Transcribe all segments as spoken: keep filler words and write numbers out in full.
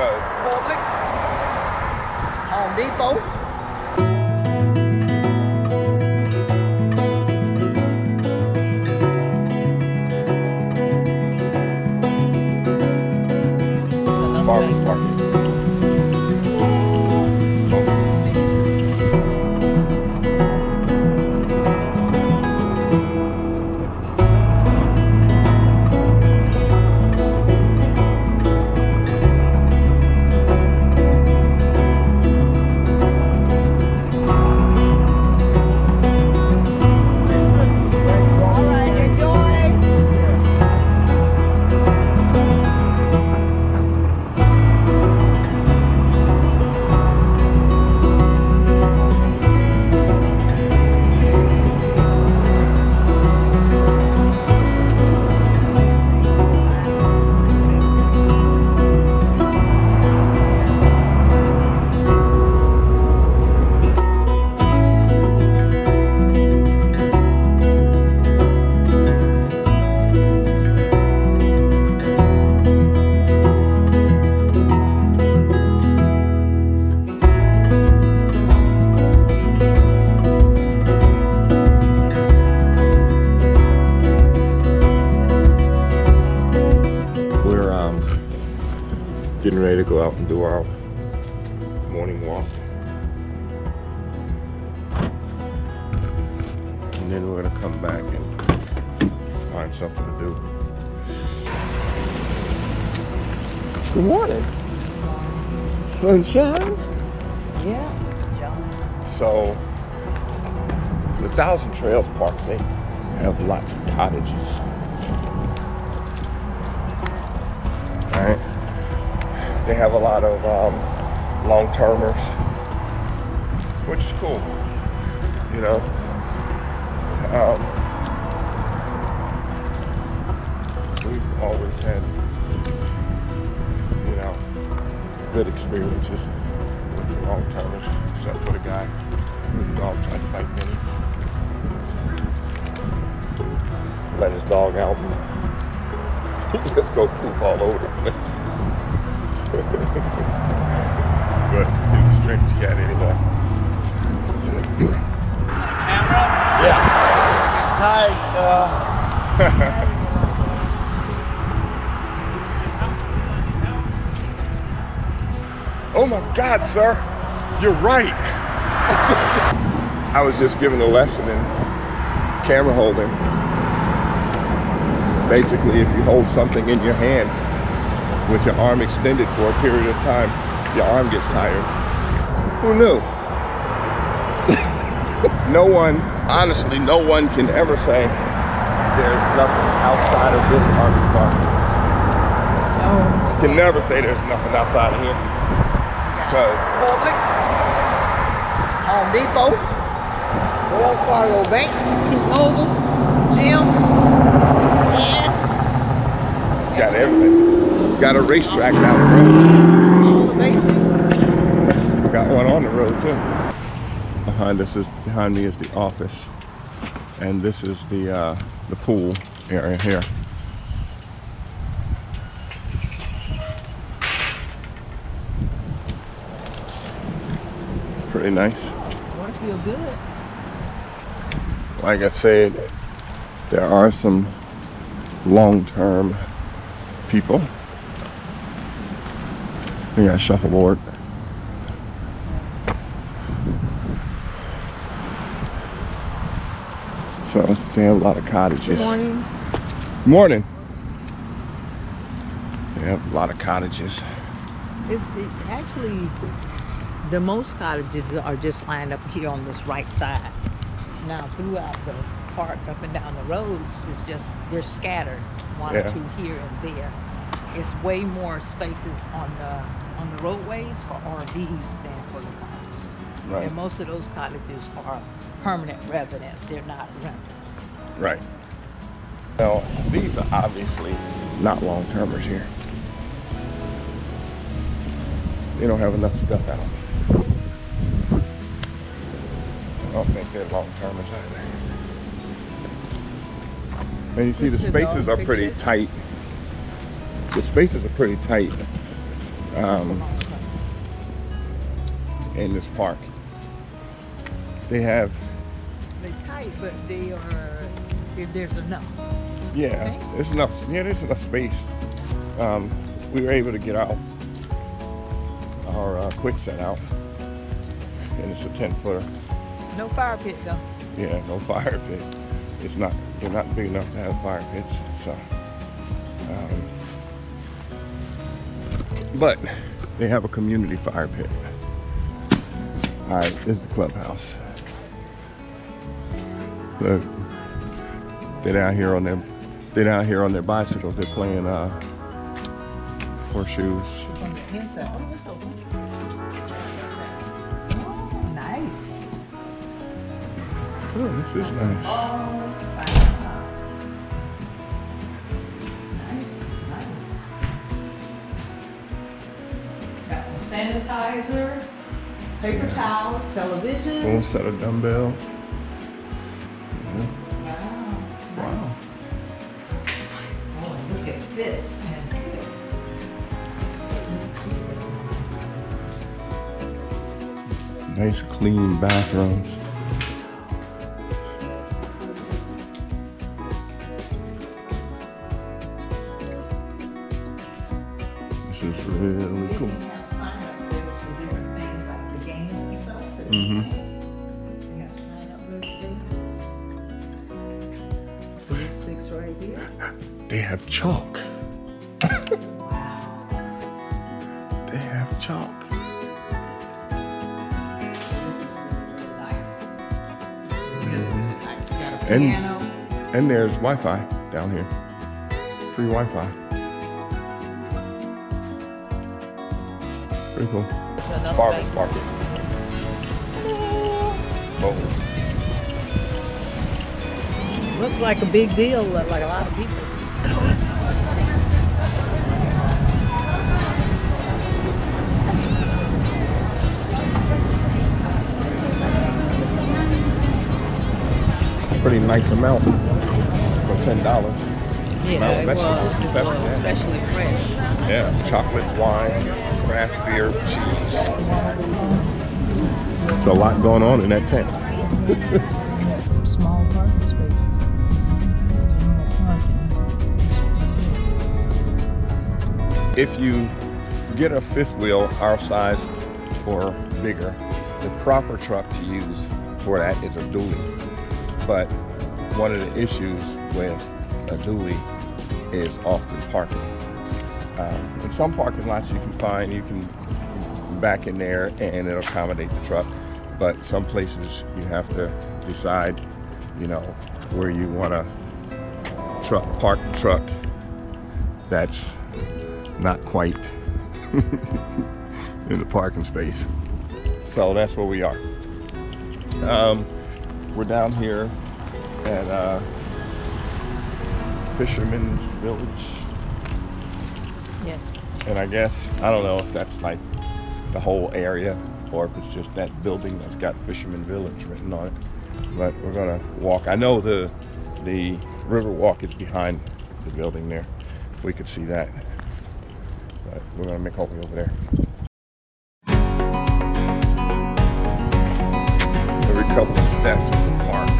Okay. Publix, Home Depot. Getting ready to go out and do our morning walk, and then we're gonna come back and find something to do. Good morning, sunshines. Yeah. So the Thousand Trails Park, they have lots of cottages. All right. They have a lot of um, long-termers, which is cool, you know. Um, we've always had, you know, good experiences with the long-termers, except for the guy whose dog tried to bite me. Let his dog out and he just go poop all over the place. But he's strict, he had it enough. Camera? Yeah. Hi. Uh... oh my God, sir. You're right. I was just given a lesson in camera holding. Basically, if you hold something in your hand with your arm extended for a period of time, your arm gets tired. Who knew? No one, honestly, no one can ever say there's nothing outside of this RV park. No. You can never say there's nothing outside of here. Because Publix, Home Depot, Wells Fargo Bank, T-Mobile, gym, gas. Got everything. Got a racetrack down the road. Got one on the road too. Behind us is behind me is the office, and this is the uh, the pool area here. Pretty nice. Water feels good. Like I said, there are some long-term people. We got a shuffleboard. So they have a lot of cottages. Good morning. Morning. They have a lot of cottages. It's the, actually, the most cottages are just lined up here on this right side. Now throughout the park, up and down the roads, it's just they're scattered, one yeah. or two here and there. It's way more spaces on the. on the roadways for R Vs than for the cottages. Right. And most of those cottages are permanent residents. They're not renters. Right. Now, these are obviously not long-termers here. They don't have enough stuff out. I don't think they're long-termers either. And you see the spaces are pretty tight. The spaces are pretty tight. um, in this park. They have. They're tight, but they are. If there's enough. Yeah, okay. There's enough. Yeah, there's enough space. Um, we were able to get out our uh, quick set out, and it's a ten footer. No fire pit though. Yeah, no fire pit. It's not. They're not big enough to have fire pits. So. Um, but they have a community fire pit. All right, this is the clubhouse. Look, they're down here on their, they're down here on their bicycles. They're playing uh, horseshoes. On the inside. Oh, this open. Oh, nice. Oh, this is nice. Oh, sanitizer, paper yeah. towels, television. Full set of dumbbell. Yeah. Wow. Wow. Nice. Oh, look at this. Nice clean bathrooms. This is really cool. They have chalk. Wow. They have chalk. This is really nice. Mm-hmm. Got a piano. And, and there's Wi-Fi down here. Free Wi-Fi. Pretty cool. Farmers market. Oh. Looks like a big deal, like a lot of people. Pretty nice amount for ten dollars. Yeah, well, well, especially fresh. Yeah, chocolate, wine, craft beer, cheese. There's a lot going on in that tent. Small parking spaces. If you get a fifth wheel our size or bigger, the proper truck to use for that is a dually. But one of the issues with a dually is often parking. Um, in some parking lots you can find, you can back in there and it'll accommodate the truck. But some places you have to decide, you know, where you want to truck, park the truck that's not quite in the parking space. So that's where we are. Um, we're down here at uh, Fisherman's Village. Yes. And I guess, I don't know if that's like the whole area or if it's just that building that's got Fisherman's Village written on it. But we're gonna walk. I know the, the river walk is behind the building there. We could see that. But we're going to make our way over there. Every couple of steps is a park.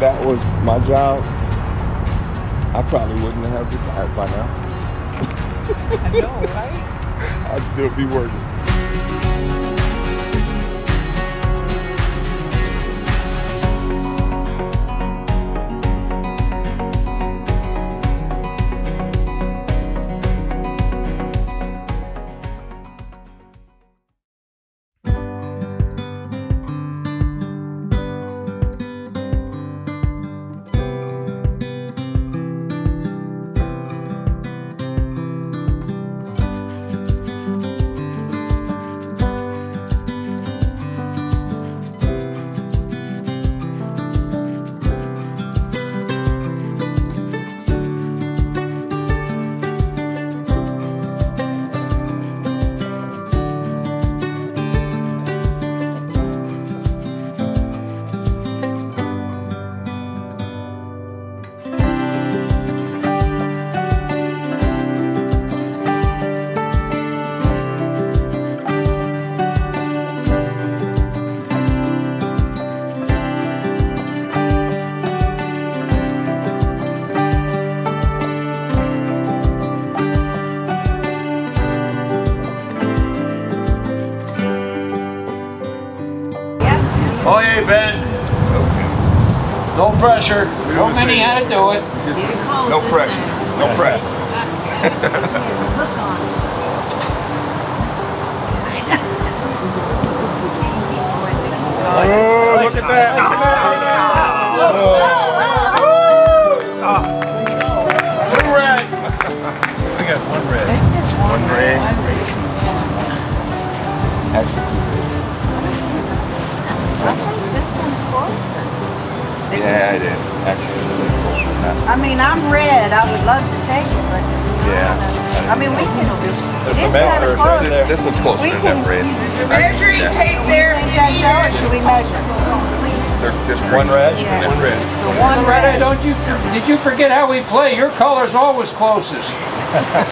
that was my job, I probably wouldn't have retired by now. I know, right? I'd still be working. Oh, hey, Ben. Okay. No pressure. We don't know how to do it. No pressure. No pressure. Oh, look at that. Stop, stop, stop. Oh. Stop. Two red. We got one red. That's just one, one red. red. Actually, two reds. I think this one's closer. Yeah, it is. Actually, it's a little closer than that. I mean, I'm red. I would love to take it, but yeah. I, I mean, we can. It's kind of close. This, this one's closer than that red. Measure you take there. Think that show, or should we measure? There's one red, yeah. one red. So one red. Don't you? Did you forget how we play? Your color's always closest.